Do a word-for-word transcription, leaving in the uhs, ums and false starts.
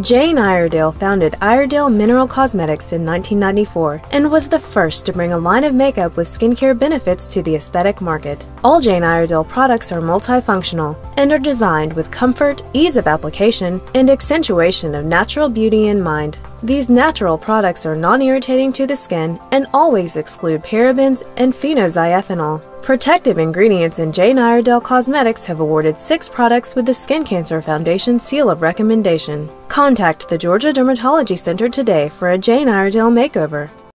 Jane Iredale founded Iredale Mineral Cosmetics in nineteen ninety-four and was the first to bring a line of makeup with skincare benefits to the aesthetic market. All Jane Iredale products are multifunctional and are designed with comfort, ease of application, and accentuation of natural beauty in mind. These natural products are non-irritating to the skin and always exclude parabens and phenoxyethanol. Protective ingredients in Jane Iredale Cosmetics have awarded six products with the Skin Cancer Foundation seal of recommendation. Contact the Georgia Dermatology Center today for a Jane Iredale makeover.